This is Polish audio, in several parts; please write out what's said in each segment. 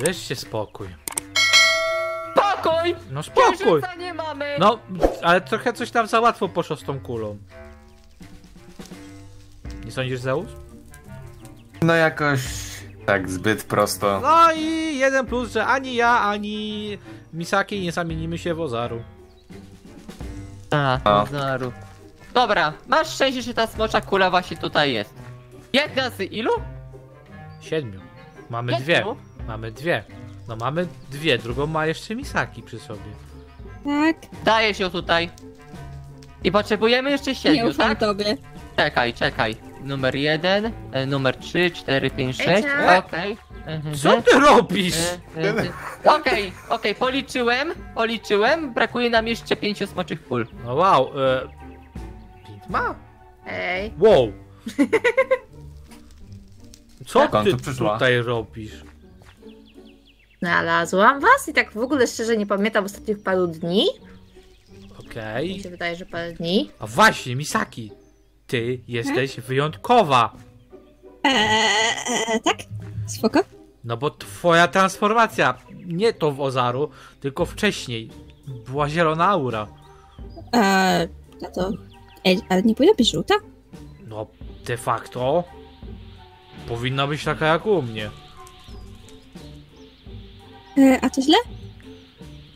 Weźcie spokój. Spokój! No spokój! Nie mamy. No, ale trochę coś tam za łatwo poszło z tą kulą. Nie sądzisz, Zeus? No jakoś tak zbyt prosto. No i jeden plus, że ani ja, ani Misaki nie zamienimy się w Ozaru. A, Ozaru. Dobra, masz szczęście, że ta smocza kula właśnie tutaj jest. Jedna z ilu? 7. Mamy 2. Mamy 2. No mamy 2, drugą ma jeszcze Misaki przy sobie. Tak. Daję się tutaj. I potrzebujemy jeszcze 7, nie tak? Tobie. Czekaj, czekaj. Numer 1, numer 3, 4, 5, 6, okej. Co ty robisz? Okej, okej, policzyłem. Brakuje nam jeszcze 5 smoczych kul. No wow, Pitma? Ej. Wow. Co ty tutaj robisz? Znalazłam was i tak w ogóle szczerze nie pamiętam ostatnich paru dni. Okej. Mi się wydaje, że parę dni. A właśnie, Misaki, ty jesteś wyjątkowa. Tak? Spoko? No bo twoja transformacja, nie to w Ozaru, tylko wcześniej, była zielona aura. No to... Ej, ale nie powinna być żółta? No, de facto... Powinna być taka jak u mnie. A to źle?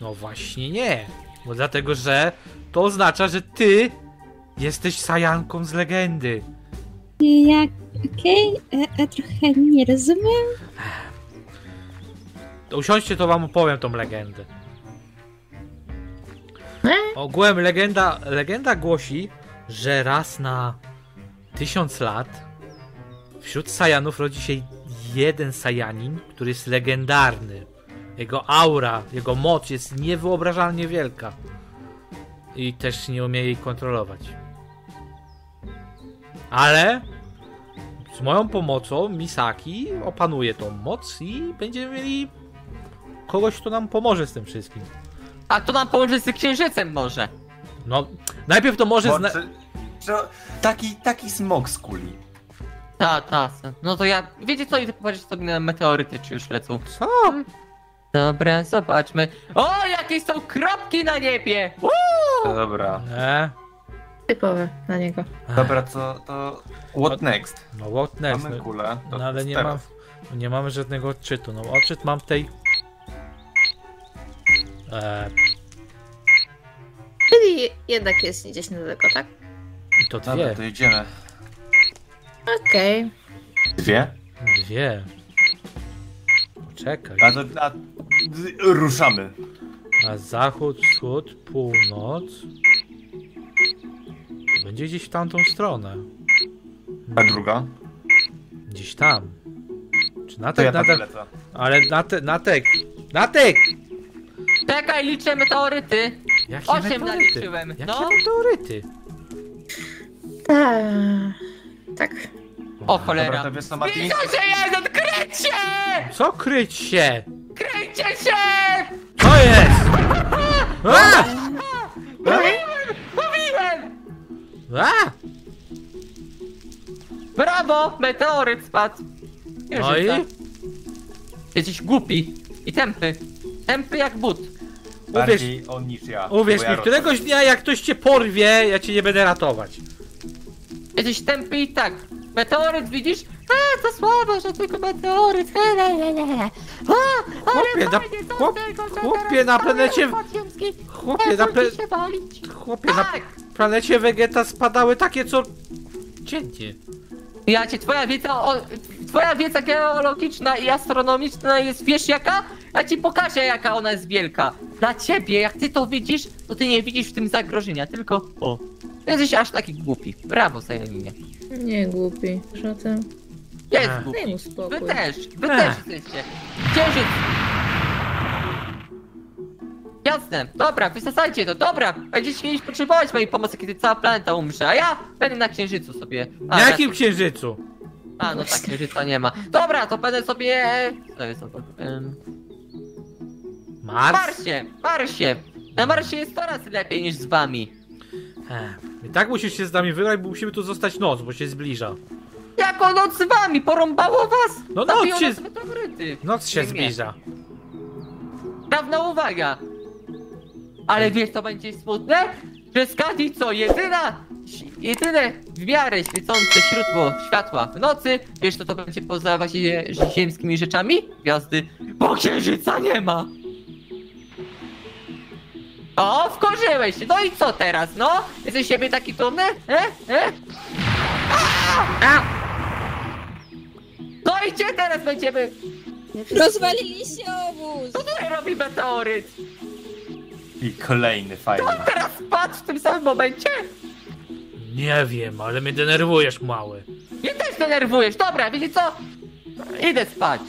No właśnie nie. Bo dlatego, że to oznacza, że ty jesteś Sajanką z legendy. Jak? Okej, trochę nie rozumiem. To usiądźcie, to wam opowiem tą legendę. Ogółem legenda głosi, że raz na 1000 lat wśród Sajanów rodzi się jeden Sajanin, który jest legendarny. Jego aura, jego moc jest niewyobrażalnie wielka. I też nie umie jej kontrolować. Ale z moją pomocą Misaki opanuje tą moc i będziemy mieli kogoś, kto nam pomoże z tym wszystkim. A to nam pomoże z księżycem może? No, najpierw to może... Taki smok z kuli. Ta. No to ja... Wiecie co? Idę popatrzeć sobie na meteoryty, czy już lecą. Co? Dobra, zobaczmy. O, jakie są kropki na niebie! Dobra. Typowe na niego. Dobra, to what next? No what next? Mamy kulę. No ale nie mamy żadnego odczytu. No odczyt mam tej... Czyli jednak jest gdzieś niedaleko, tak? I to 2. Dobra, to jedziemy. Okej. Okay. 2? 2. Czekaj. Ruszamy. Na zachód, wschód, północ. To będzie gdzieś w tamtą stronę. A druga? Gdzieś tam. Czy Natek? To ja Natek. Ale Natek! Natek! Czekaj, liczę meteoryty. Jakie 8 meteoryty? Naliczyłem. Jakie meteoryty? Tak. O cholera. Zbliża się jeden! Kryć się! Co kryć się? Kryjcie się! Co jest? Mówiłem! Brawo! Meteoryt spadł. No i? Jesteś głupi. I tępy. Tępy jak but. Uwierz mi, któregoś dnia jak ktoś cię porwie, ja cię nie będę ratować. Jesteś tępy i tak. Meteoryt widzisz? A, to słabo, że tylko meteoryt. Chłopie, na planecie Vegeta spadały takie co... Cięcie. Ja cię, twoja wiedza geologiczna i astronomiczna jest, wiesz jaka? Ja ci pokażę jaka ona jest wielka. Dla ciebie, jak ty to widzisz, to ty nie widzisz w tym zagrożenia, tylko... O. Jesteś aż taki głupi. Brawo, Sajaninie. Nie głupi, żaden. Jest głupi. Wy też jesteście. Księżyc. Jasne, dobra, wysadzajcie to, dobra. Będziecie mieli potrzebować mojej pomocy, kiedy cała planeta umrze, a ja będę na księżycu sobie. Na jakim księżycu? A, no tak, księżyca nie ma. Dobra, to będę sobie... Co jest to? Marsie. Na Marsie jest coraz lepiej niż z wami. I tak musisz się z nami wygrać, bo musimy tu zostać noc, bo się zbliża. Jako noc z wami? Porąbało was? No noc się... Noc się zbliża. Prawna uwaga. Ale wiesz, co będzie smutne? Że skadzi co jedyne w miarę świecące źródło światła w nocy, wiesz co to będzie poza właśnie ziemskimi rzeczami? Gwiazdy, bo księżyca nie ma! O, wkurzyłeś się! No i co teraz, no? Jesteś z siebie taki dumny? No i gdzie teraz będziemy? Rozwaliliście obóz! Co tutaj robi meteoryt? I kolejny fajny. To on teraz padł w tym samym momencie? Nie wiem, ale mnie denerwujesz, mały. Mnie też denerwujesz, dobra, wiecie co? Idę spać.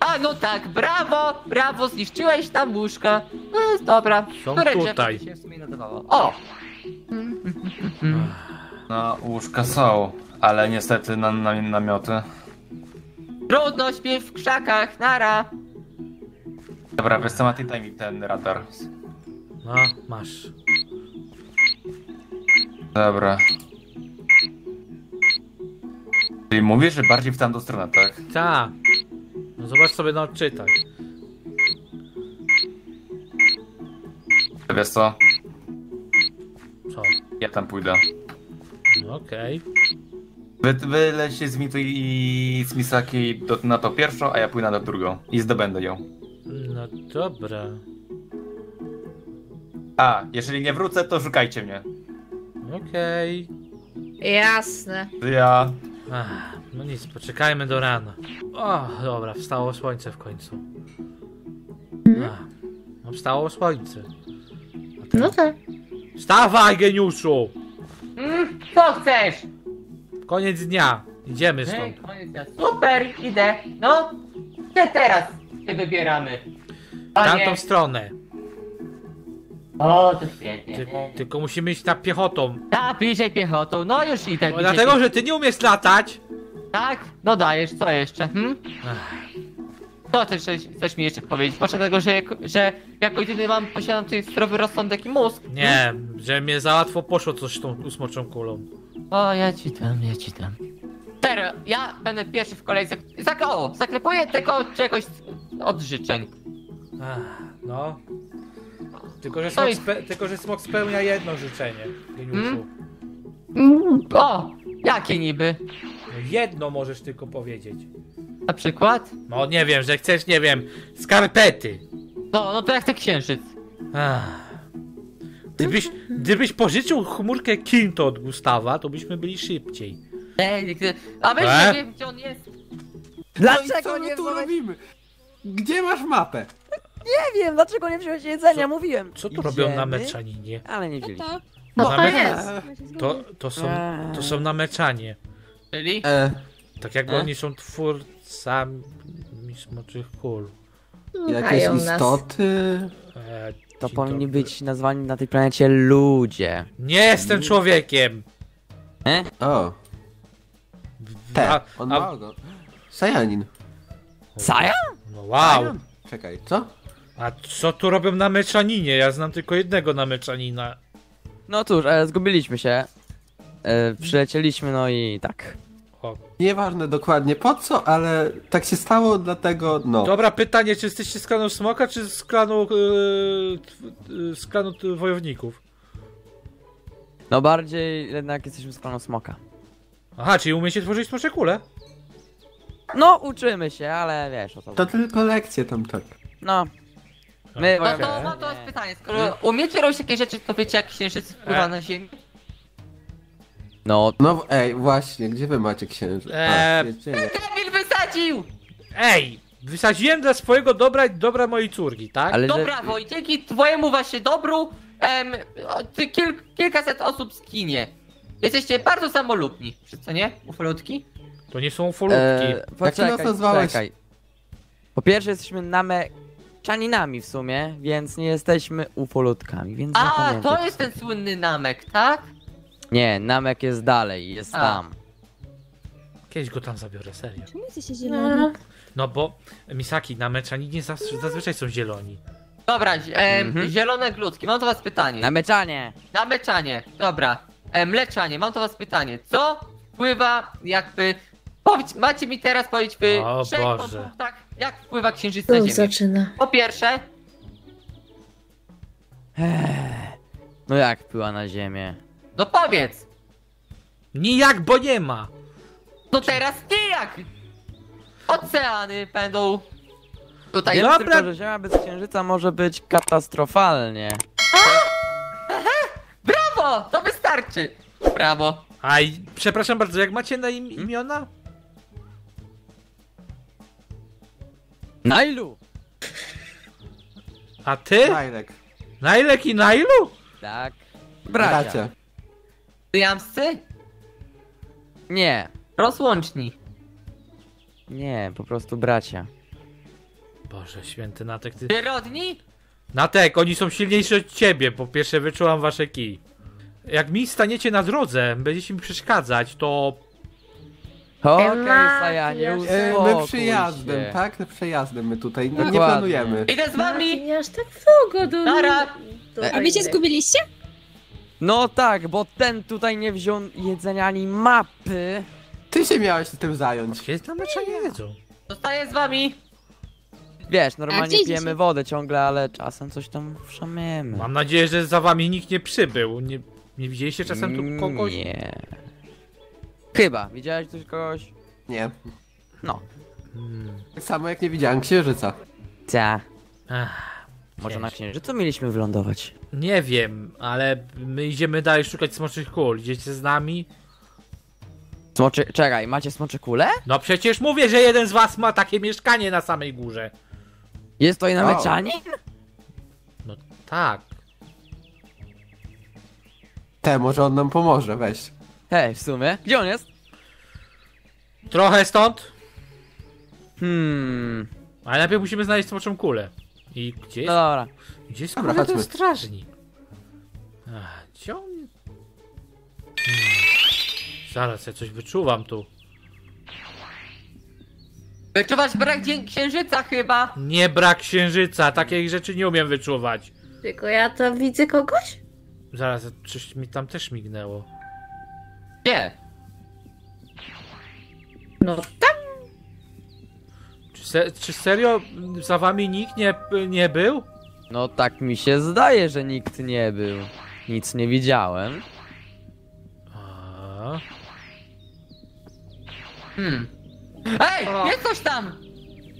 A no tak, brawo, brawo, zniszczyłeś tam łóżka. No, dobra. Są które tutaj. Się w sumie nadawało? O! No, łóżka są, ale niestety namioty. Trudno, śpiew w krzakach, nara. Dobra, wiesz co, Mati, daj mi ten radar. No, masz. Dobra. Czyli mówisz, że bardziej w tamtą stronę, tak? Tak. No zobacz sobie na odczytaj. Wiesz co? Co? Ja tam pójdę. No, okej. Wy lećcie z Mitu i z Misaki na tą pierwszą, a ja pójdę na drugą. I zdobędę ją. No dobra. A, jeżeli nie wrócę, to szukajcie mnie. Okej. Jasne. Ja. Ach, no nic, poczekajmy do rana. O, dobra, wstało słońce w końcu. Ach, no wstało słońce. No tak. Wstawaj, geniuszu! Co chcesz? Koniec dnia. Idziemy stąd. Ej, koniec dnia. Super, idę. No, gdzie teraz się wybieramy? Tamtą stronę. O, to świetnie. Tylko musimy iść tam piechotą. Tak, bliżej piechotą, no już i tak. Dlatego, że ty nie umiesz latać. Tak, dodajesz, co jeszcze? Co chcesz mi jeszcze powiedzieć? Proszę tego, że jako jedyny posiadam tutaj zdrowy rozsądek i mózg. Nie, że mnie za łatwo poszło coś tą usmoczą kulą. O, ja ci tam. Serio, ja będę pierwszy w kolejce. Zaklepuję tego czegoś od życzeń. No. Tylko że smok spełnia jedno życzenie, geniuszu. O! Jakie niby? Jedno możesz tylko powiedzieć. Na przykład? No nie wiem, że chcesz, nie wiem, skarpety. No to jak ten księżyc. Gdybyś pożyczył chmurkę Kinto od Gustawa, to byśmy byli szybciej. A my nie wiem, gdzie on jest. Dlaczego my tu robimy? Gdzie masz mapę? Nie wiem, dlaczego nie wziąłeś jedzenia, mówiłem. Co tu robią Nameczaninie? Ale nie wzięli. To są Nameczanie. Czyli? Tak jak oni są twórcami smoczych kul. Jakieś istoty? To powinni być nazwani na tej planecie ludzie. Nie jestem człowiekiem! O. On ma go. Sajanin. Sajan? No wow. Czekaj, co? A co tu robią Nameczaninie? Ja znam tylko jednego Nameczanina. No cóż, zgubiliśmy się. Przylecieliśmy, no i tak. Nieważne dokładnie po co, ale tak się stało, dlatego no. Dobra, pytanie, czy jesteście z klanu Smoka, czy z klanu Wojowników? No bardziej jednak jesteśmy z klanu Smoka. Aha, czyli umiecie tworzyć smocze kule? No, uczymy się, ale wiesz o co. To tylko lekcje tam tak. No. No to jest pytanie, skoro umiecie robić takie rzeczy, to wiecie jak księżyc wpływa na ziemię? No ej, właśnie, gdzie wy macie księżyc? Kamil wysadził! Ej, wysadziłem dla swojego dobra i dobra mojej córki, tak? Ale dobra, bo dzięki twojemu właśnie dobru kilkaset osób zginie. Jesteście bardzo samolubni, co nie? Ufolutki? To nie są ufolutki. Poczekaj. Po pierwsze jesteśmy Nameczaninami w sumie, więc nie jesteśmy ufolutkami, więc to jest ten słynny Namek, tak? Nie, Namek jest dalej, jest tam. Kiedyś go tam zabiorę, serio. Czemu jesteście zieloni? No bo Misaki, Nameczaninie zazwyczaj są zieloni. Dobra, zielone glutki, mam do was pytanie. Nameczanie, dobra. Mleczanie, mam do was pytanie. Co wpływa jakby Powiedz, macie mi teraz powiedzieć wy trzech punktach, jak wpływa księżyc na Ziemię. Zaczyna. Po pierwsze... No jak wpływa na Ziemię? No powiedz! Nijak, bo nie ma! No teraz nijak! Oceany będą... Tutaj nie, dobra, tylko, że Ziemia bez księżyca może być katastrofalnie. Brawo! To wystarczy! Brawo. Aj, przepraszam bardzo, jak macie na imiona? Najlu! A ty? Najlek. Najlek i Najlu? Tak. Bracia. Syjamscy? Nie. Rozłączni. Nie, po prostu bracia. Boże święty, Natek, ty... Przyrodni? Natek, oni są silniejsi od ciebie, po pierwsze wyczułam wasze kij. Jak mi staniecie na drodze, będziecie mi przeszkadzać, to... Okej, Sajanie, my przyjazdem, się. Tak? Przejazdem my tutaj, no, nie planujemy. Idę z wami! Nie aż tak długo do... Nara! A wiecie, zgubiliście? No tak, bo ten tutaj nie wziął jedzenia ani mapy. Ty się miałeś tym zająć. Gdzie tam nie jedzą? Zostaję z wami! Wiesz, normalnie pijemy wodę ciągle, ale czasem coś tam wszamiemy. Mam nadzieję, że za wami nikt nie przybył. Nie widzieliście czasem tu kogoś? Nie. Chyba. Widziałeś tu kogoś? Nie. No. Tak samo jak nie widziałem księżyca. Ta. Ach, może na księżycu mieliśmy wylądować? Nie wiem, ale my idziemy dalej szukać smoczych kul. Idziecie z nami? Czekaj, macie smocze kule? No przecież mówię, że jeden z was ma takie mieszkanie na samej górze. Jest to i Nameczanie? No tak. Może on nam pomoże, weź. Hej, w sumie. Gdzie on jest? Trochę stąd. Ale najpierw musimy znaleźć smoczą kulę. I gdzie jest? No dobra. Gdzie jest kurde ten strażnik? Gdzie on? Zaraz, ja coś wyczuwam tu. Wyczuwasz brak księżyca chyba? Nie brak księżyca, takich rzeczy nie umiem wyczuwać. Tylko ja tam widzę kogoś? Zaraz, coś mi tam też mignęło. Nie. No tam. Czy serio za wami nikt nie był? No tak mi się zdaje, że nikt nie był. Nic nie widziałem. Ej, jest coś tam!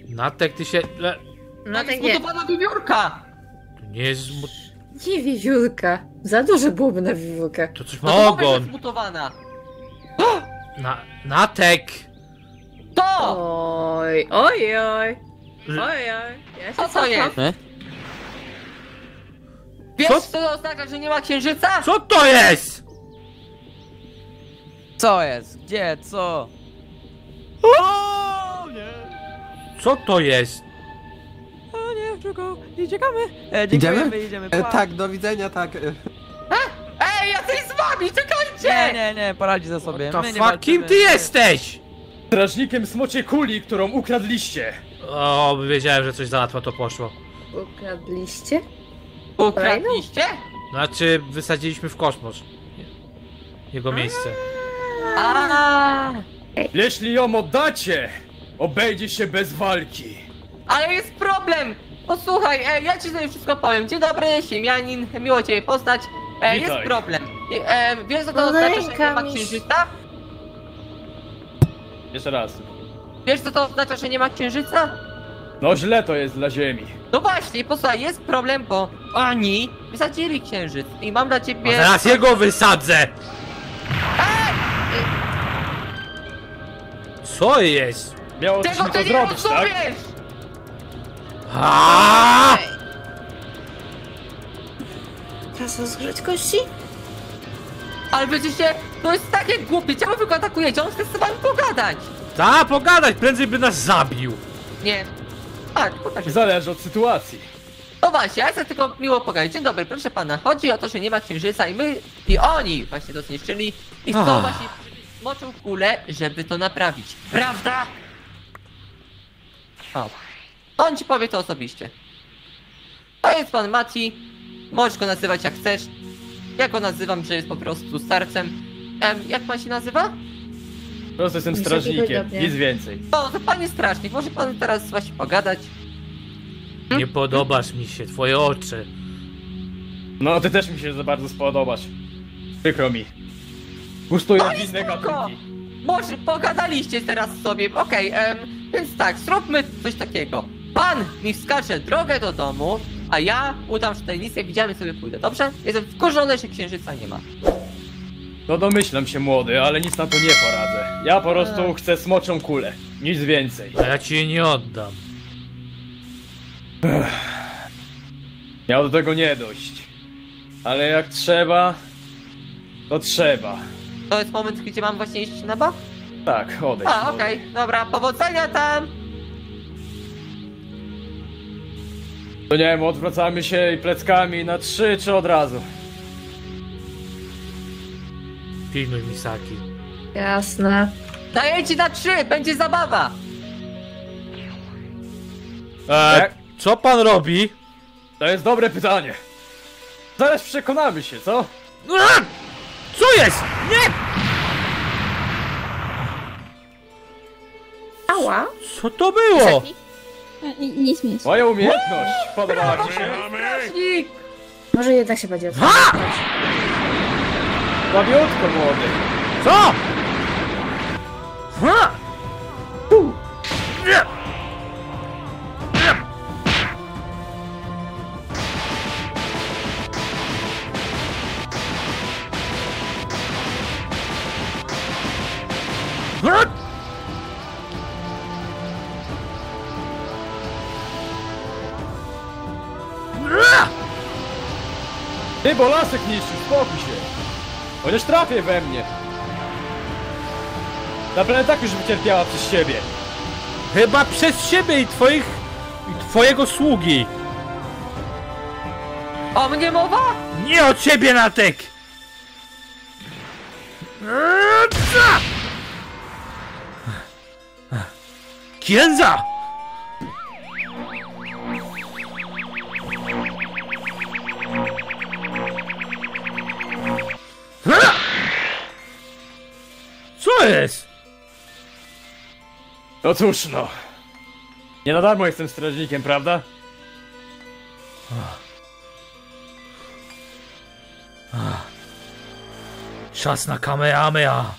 Natek, ty się... Natek jest zmutowana wiewiórka! To nie jest nie wiewiórka. Za dużo byłoby na wiewiórkę. To coś ma ogon! Zmutowana. Natek! To! Oj, oj, oj! Ja się co jest? Wiesz co oznacza, że nie ma księżyca? Co to jest? Co jest? Gdzie? Co? O nie! Co to jest? O nie, tylko uciekamy. Idziemy? Tak, do widzenia, tak. Ej, ja jestem z wami, czekajcie! Nie, poradźcie ze sobie. Kim ty jesteś? Strażnikiem smoczej kuli, którą ukradliście. O, wiedziałem, że coś za łatwo to poszło. Ukradliście? Ukradliście? Znaczy, wysadziliśmy w kosmos. Jego miejsce. Jeśli ją oddacie, obejdzie się bez walki. Ale jest problem! Posłuchaj, ja ci sobie wszystko powiem. Dzień dobry, Siemianin, miło cię poznać. Jest problem. Wiesz co to oznacza, że nie ma księżyca? Jeszcze raz. Wiesz co to oznacza, że nie ma księżyca? No źle to jest dla Ziemi. No właśnie, posłuchaj, jest problem, bo oni wysadzili księżyc i mam dla ciebie... A zaraz jego wysadzę! Co jest? Miało tego ty nie rozumiesz! Tak? Czas rozgrzeć kości? Ale przecież to jest takie głupie, czemu tylko atakujecie? On chce z wami pogadać! Ta, pogadać! Prędzej by nas zabił! Nie. Tak, pokażę. Zależy od sytuacji. No właśnie, ja chcę tylko miło pogadać. Dzień dobry, proszę pana. Chodzi o to, że nie ma księżyca i my... I oni właśnie to zniszczyli. I chcą właśnie... Moczył kulę, żeby to naprawić. Prawda? On ci powie to osobiście. To jest pan Mati. Możesz go nazywać jak chcesz. Ja go nazywam, że jest po prostu starcem. Jak pan się nazywa? Po prostu jestem strażnikiem, nic więcej. O, to panie strażnik, może pan teraz właśnie pogadać? Nie podobasz mi się, twoje oczy. No, ty też mi się za bardzo spodobasz. Przykro mi. Gustuję inne gatunki. Może pogadaliście teraz sobie, okej, więc tak, zróbmy coś takiego. Pan mi wskaże drogę do domu, a ja udam, że tutaj nic nie widziałem, sobie pójdę, dobrze? Jestem wkurzony, że księżyca nie ma. No domyślam się, młody, ale nic na to nie poradzę. Ja po prostu chcę smoczą kulę, nic więcej. A ja ci jej nie oddam. Miał do tego nie dojść. Ale jak trzeba, to trzeba. To jest moment, gdzie mam właśnie iść na bok? Tak, odejść. A, okej, dobra, powodzenia tam! To nie wiem, odwracamy się i pleckami na trzy, czy od razu? Pilnuj, Misaki. Jasne. Daję ci na trzy, będzie zabawa! Co pan robi? To jest dobre pytanie. Zaraz przekonamy się, co? Co jest? Nie! Ała? Co to było? Nic mi jest. Moja umiejętność! Podobała ci się? Może jednak się będzie odpłynąć. Babiutko, młody. Co? Ha! Tu! Ty, bo lasek niszczy, spokój się. Chociaż trafię we mnie. Ta planeta tak już wycierpiała przez siebie. Chyba przez siebie i twojego sługi. O mnie mowa? Nie o ciebie, Natek. Kienza! Co jest? No cóż, no. Nie na darmo jestem strażnikiem, prawda? Czas na Kamehameha.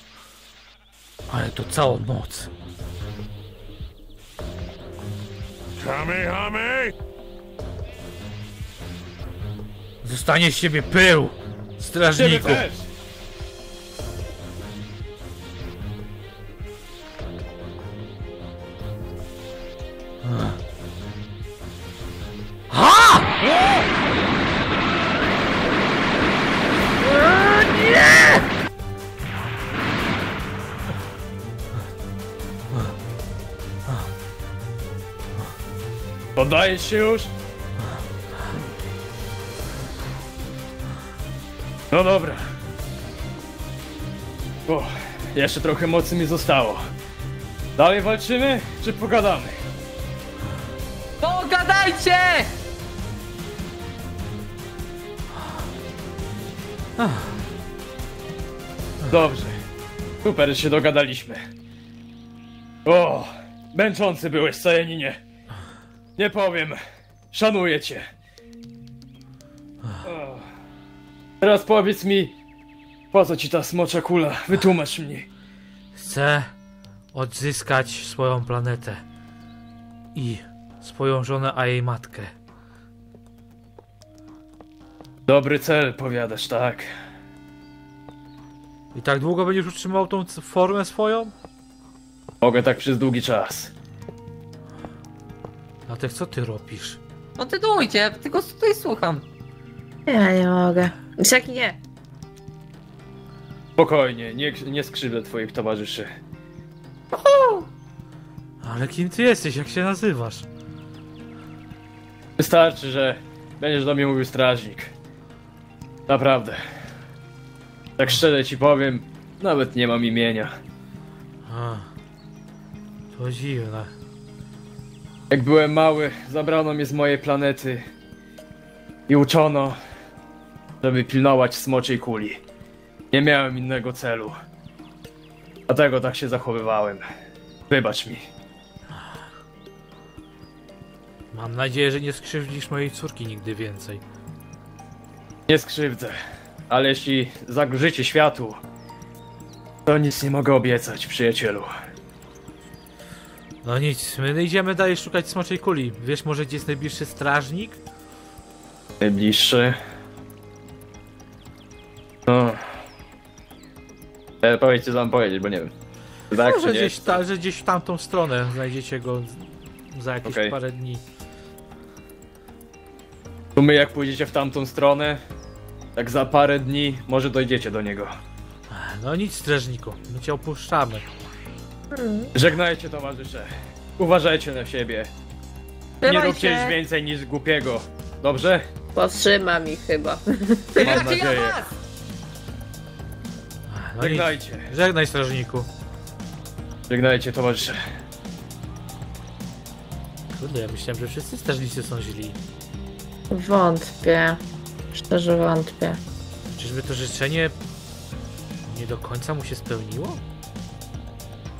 Ale to całą moc. Kamehameha! Zostanie z ciebie pył, strażniku. Podajesz się już? No dobra. O, jeszcze trochę mocy mi zostało. Dalej walczymy, czy pogadamy? Pogadajcie! Dobrze. Super, że się dogadaliśmy. O, męczący byłeś, Sajaninie. Nie powiem. Szanuję cię. O. Teraz powiedz mi, po co ci ta smocza kula? Wytłumacz mi. Chcę odzyskać swoją planetę. I swoją żonę, a jej matkę. Dobry cel, powiadasz, tak? I tak długo będziesz utrzymał tą formę swoją? Mogę tak przez długi czas. Natek, co ty robisz? Kontynuujcie, tylko tutaj słucham. Ja nie mogę. Misaki, nie. Spokojnie, nie skrzywdzę twoich towarzyszy. Uhu. Ale kim ty jesteś? Jak się nazywasz? Wystarczy, że będziesz do mnie mówił strażnik. Naprawdę. Tak szczerze ci powiem, nawet nie mam imienia. A, to dziwne. Jak byłem mały, zabrano mnie z mojej planety i uczono, żeby pilnować smoczej kuli. Nie miałem innego celu. Dlatego tak się zachowywałem. Wybacz mi. Mam nadzieję, że nie skrzywdzisz mojej córki nigdy więcej. Nie skrzywdzę, ale jeśli zagrożycie światu, to nic nie mogę obiecać, przyjacielu. No nic, my idziemy dalej szukać smoczej kuli. Wiesz może, gdzie jest najbliższy strażnik? Najbliższy? No... powiedz, co mam powiedzieć, bo nie wiem. Tak, no, że gdzieś w tamtą stronę znajdziecie go za jakieś parę dni. To my jak pójdziecie w tamtą stronę, tak za parę dni może dojdziecie do niego. No nic, strażniku, my cię opuszczamy. Żegnajcie, towarzysze. Uważajcie na siebie. Nie róbcie już więcej niż głupiego. Dobrze? Powstrzymam ich chyba. Mam nadzieję. No żegnajcie. Żegnaj, strażniku. Żegnajcie, towarzysze. Kurde, ja myślałem, że wszyscy strażnicy są źli. Wątpię. Szczerze wątpię. Czyżby to życzenie nie do końca mu się spełniło?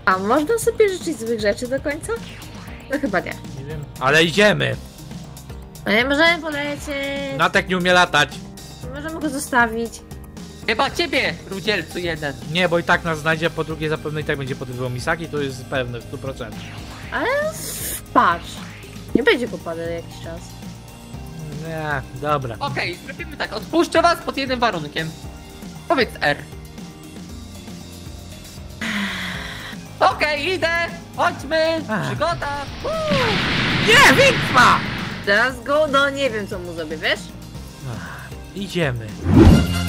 A można sobie życzyć złych rzeczy do końca? No chyba nie. Nie wiem. Ale idziemy! No nie możemy polecieć. Natek nie umie latać. Nie możemy go zostawić. Chyba ciebie, rudzielcu jeden. Nie, bo i tak nas znajdzie, po drugie zapewne i tak będzie podrywał Misaki, to jest pewne w 100%. Ale patrz, nie będzie go padał jakiś czas. Nie, dobra. Okej, zrobimy tak, odpuszczę was pod jednym warunkiem. Powiedz R. Okej, idę, chodźmy, przygoda. Nie, Wikma! Teraz go, no nie wiem co mu zrobię, wiesz? Idziemy.